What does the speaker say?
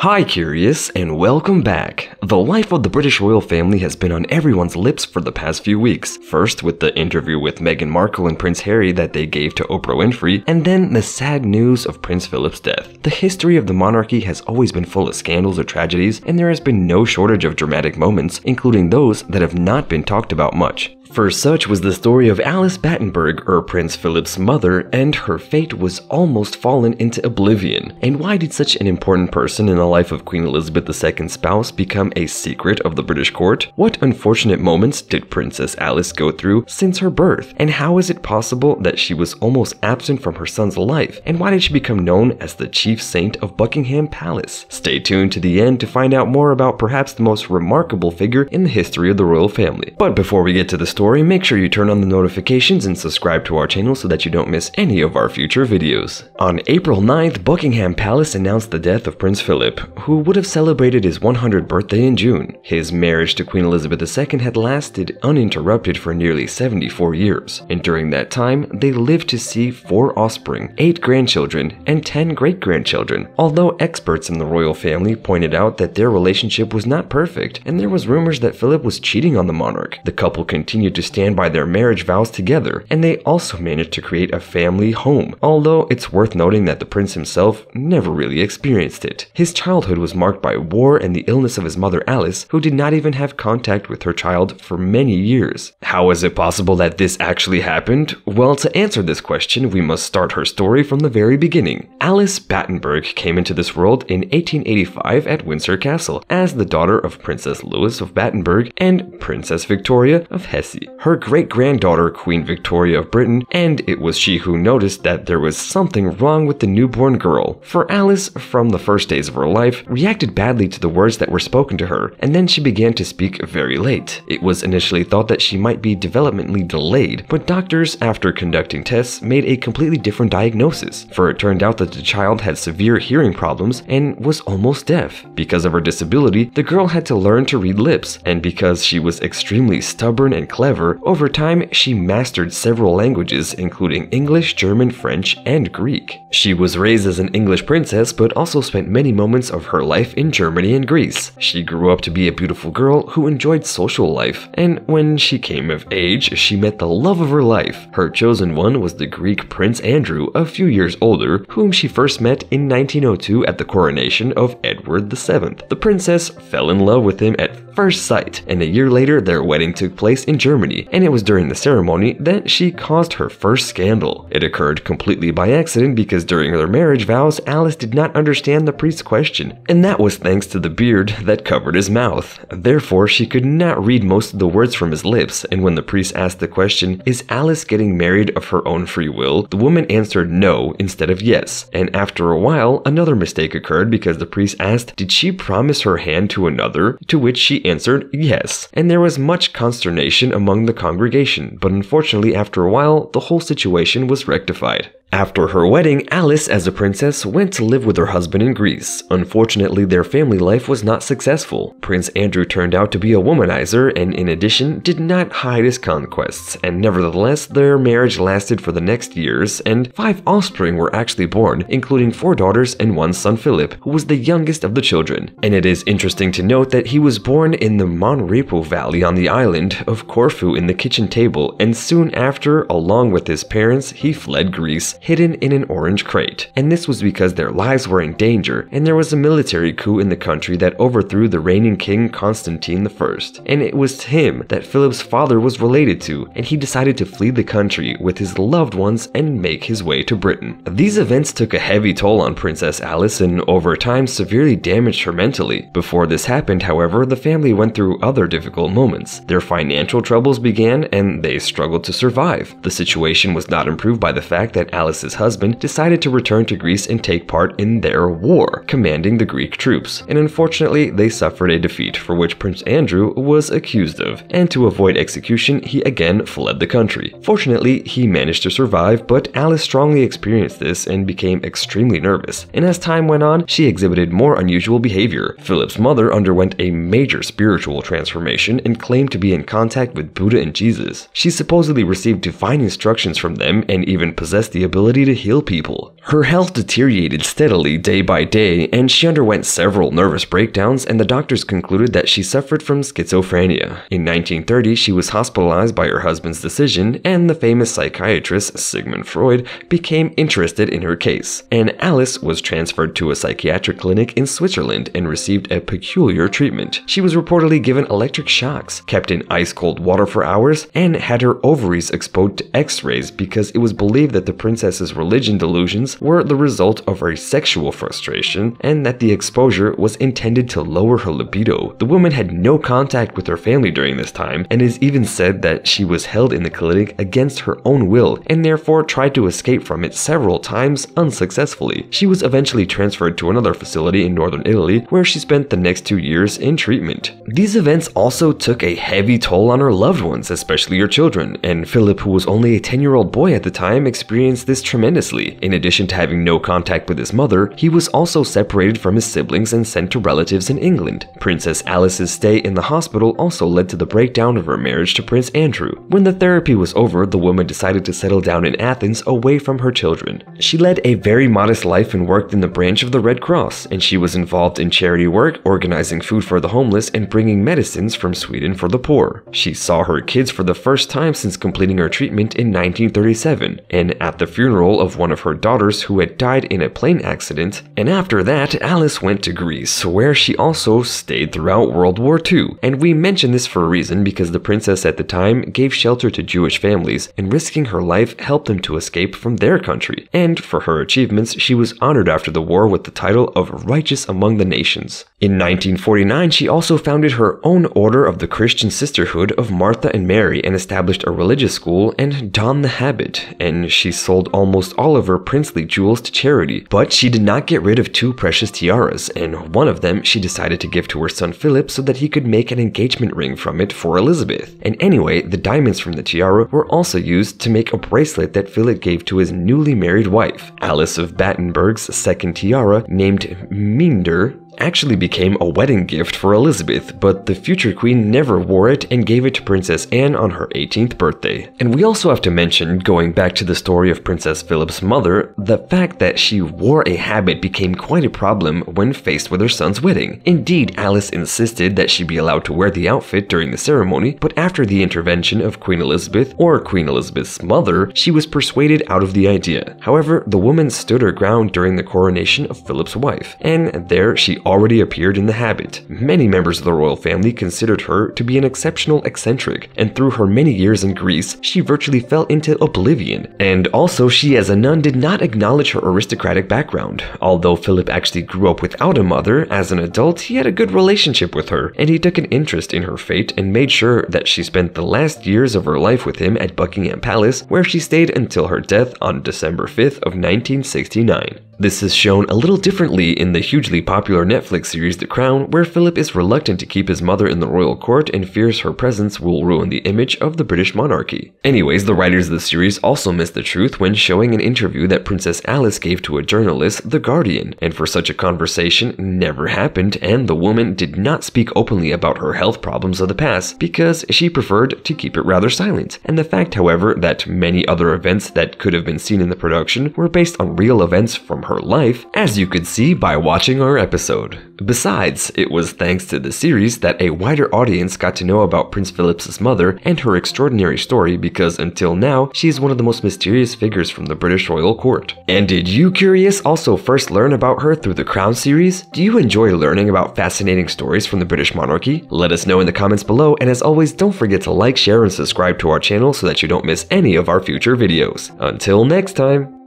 Hi Curious, and welcome back! The life of the British royal family has been on everyone's lips for the past few weeks, first with the interview with Meghan Markle and Prince Harry that they gave to Oprah Winfrey, and then the sad news of Prince Philip's death. The history of the monarchy has always been full of scandals or tragedies, and there has been no shortage of dramatic moments, including those that have not been talked about much. First such was the story of Alice Battenberg, or Prince Philip's mother, and her fate was almost fallen into oblivion. And why did such an important person in the life of Queen Elizabeth II's spouse become a secret of the British court? What unfortunate moments did Princess Alice go through since her birth? And how is it possible that she was almost absent from her son's life? And why did she become known as the chief saint of Buckingham Palace? Stay tuned to the end to find out more about perhaps the most remarkable figure in the history of the royal family. But before we get to the story, make sure you turn on the notifications and subscribe to our channel so that you don't miss any of our future videos. On April 9th, Buckingham Palace announced the death of Prince Philip, who would have celebrated his 100th birthday in June. His marriage to Queen Elizabeth II had lasted uninterrupted for nearly 74 years, and during that time, they lived to see 4 offspring, 8 grandchildren, and 10 great-grandchildren, although experts in the royal family pointed out that their relationship was not perfect, and there was rumors that Philip was cheating on the monarch. The couple continued to stand by their marriage vows together, and they also managed to create a family home, although it's worth noting that the prince himself never really experienced it. His childhood was marked by war and the illness of his mother Alice, who did not even have contact with her child for many years. How is it possible that this actually happened? Well, to answer this question, we must start her story from the very beginning. Alice Battenberg came into this world in 1885 at Windsor Castle as the daughter of Princess Louis of Battenberg and Princess Victoria of Hesse. Her great-granddaughter, Queen Victoria of Britain, and it was she who noticed that there was something wrong with the newborn girl. For Alice, from the first days of her life, reacted badly to the words that were spoken to her, and then she began to speak very late. It was initially thought that she might be developmentally delayed, but doctors, after conducting tests, made a completely different diagnosis, for it turned out that the child had severe hearing problems and was almost deaf. Because of her disability, the girl had to learn to read lips, and because she was extremely stubborn and clever, over time, she mastered several languages, including English, German, French, and Greek. She was raised as an English princess, but also spent many moments of her life in Germany and Greece. She grew up to be a beautiful girl who enjoyed social life, and when she came of age, she met the love of her life. Her chosen one was the Greek Prince Andrew, a few years older, whom she first met in 1902 at the coronation of Edward VII. The princess fell in love with him at first sight, and a year later, their wedding took place in Germany. And it was during the ceremony that she caused her first scandal. It occurred completely by accident because during their marriage vows, Alice did not understand the priest's question, and that was thanks to the beard that covered his mouth. Therefore, she could not read most of the words from his lips, and when the priest asked the question, "Is Alice getting married of her own free will?" the woman answered no instead of yes, and after a while, another mistake occurred because the priest asked, "Did she promise her hand to another?" to which she answered yes, and there was much consternation among the congregation, but unfortunately, after a while, the whole situation was rectified. After her wedding, Alice, as a princess, went to live with her husband in Greece. Unfortunately, their family life was not successful. Prince Andrew turned out to be a womanizer and, in addition, did not hide his conquests, and nevertheless, their marriage lasted for the next years, and 5 offspring were actually born, including 4 daughters and 1 son, Philip, who was the youngest of the children. And it is interesting to note that he was born in the Monrepo Valley on the island of Corfu in the kitchen table, and soon after, along with his parents, he fled Greece, hidden in an orange crate. And this was because their lives were in danger, and there was a military coup in the country that overthrew the reigning King Constantine I. And it was him that Philip's father was related to, and he decided to flee the country with his loved ones and make his way to Britain. These events took a heavy toll on Princess Alice and over time severely damaged her mentally. Before this happened, however, the family went through other difficult moments. Their financial troubles began, and they struggled to survive. The situation was not improved by the fact that Alice's husband decided to return to Greece and take part in their war, commanding the Greek troops, and unfortunately, they suffered a defeat, for which Prince Andrew was accused of, and to avoid execution, he again fled the country. Fortunately, he managed to survive, but Alice strongly experienced this and became extremely nervous, and as time went on, she exhibited more unusual behavior. Philip's mother underwent a major spiritual transformation and claimed to be in contact with Buddha and Jesus. She supposedly received divine instructions from them and even possessed the ability ability to heal people. Her health deteriorated steadily day by day, and she underwent several nervous breakdowns, and the doctors concluded that she suffered from schizophrenia. In 1930, she was hospitalized by her husband's decision, and the famous psychiatrist Sigmund Freud became interested in her case, and Alice was transferred to a psychiatric clinic in Switzerland and received a peculiar treatment. She was reportedly given electric shocks, kept in ice-cold water for hours, and had her ovaries exposed to x-rays because it was believed that the princess's religion delusions were the result of her sexual frustration and that the exposure was intended to lower her libido. The woman had no contact with her family during this time, and it is even said that she was held in the clinic against her own will and therefore tried to escape from it several times unsuccessfully. She was eventually transferred to another facility in northern Italy, where she spent the next 2 years in treatment. These events also took a heavy toll on her loved ones, especially her children, and Philip, who was only a 10-year-old boy at the time, experienced this tremendously. In addition to having no contact with his mother, he was also separated from his siblings and sent to relatives in England. Princess Alice's stay in the hospital also led to the breakdown of her marriage to Prince Andrew. When the therapy was over, the woman decided to settle down in Athens away from her children. She led a very modest life and worked in the branch of the Red Cross, and she was involved in charity work, organizing food for the homeless, and bringing medicines from Sweden for the poor. She saw her kids for the first time since completing her treatment in 1937, and at the funeral of one of her daughters who had died in a plane accident, and after that, Alice went to Greece, where she also stayed throughout World War II. And we mention this for a reason, because the princess at the time gave shelter to Jewish families, and risking her life helped them to escape from their country. And for her achievements, she was honored after the war with the title of Righteous Among the Nations. In 1949, she also founded her own Order of the Christian Sisterhood of Martha and Mary and established a religious school and donned the habit, and she sold almost all of her princely jewels to charity. But she did not get rid of two precious tiaras, and one of them she decided to give to her son Philip so that he could make an engagement ring from it for Elizabeth. And anyway, the diamonds from the tiara were also used to make a bracelet that Philip gave to his newly married wife. Alice of Battenberg's second tiara, named Minder, actually became a wedding gift for Elizabeth, but the future queen never wore it and gave it to Princess Anne on her 18th birthday. And we also have to mention, going back to the story of Princess Philip's mother, the fact that she wore a habit became quite a problem when faced with her son's wedding. Indeed, Alice insisted that she be allowed to wear the outfit during the ceremony, but after the intervention of Queen Elizabeth or Queen Elizabeth's mother, she was persuaded out of the idea. However, the woman stood her ground during the coronation of Philip's wife, and there she already appeared in the habit. Many members of the royal family considered her to be an exceptional eccentric, and through her many years in Greece, she virtually fell into oblivion. And also, she as a nun did not acknowledge her aristocratic background. Although Philip actually grew up without a mother, as an adult, he had a good relationship with her, and he took an interest in her fate and made sure that she spent the last years of her life with him at Buckingham Palace, where she stayed until her death on December 5th of 1969. This is shown a little differently in the hugely popular Netflix series The Crown, where Philip is reluctant to keep his mother in the royal court and fears her presence will ruin the image of the British monarchy. Anyways, the writers of the series also missed the truth when showing an interview that Princess Alice gave to a journalist, The Guardian, and for such a conversation never happened, and the woman did not speak openly about her health problems of the past because she preferred to keep it rather silent. And the fact, however, that many other events that could have been seen in the production were based on real events from her life, as you could see by watching our episode. Besides, it was thanks to the series that a wider audience got to know about Prince Philip's mother and her extraordinary story, because until now, she is one of the most mysterious figures from the British royal court. And did you, curious, also first learn about her through the Crown series? Do you enjoy learning about fascinating stories from the British monarchy? Let us know in the comments below, and as always, don't forget to like, share, and subscribe to our channel so that you don't miss any of our future videos. Until next time!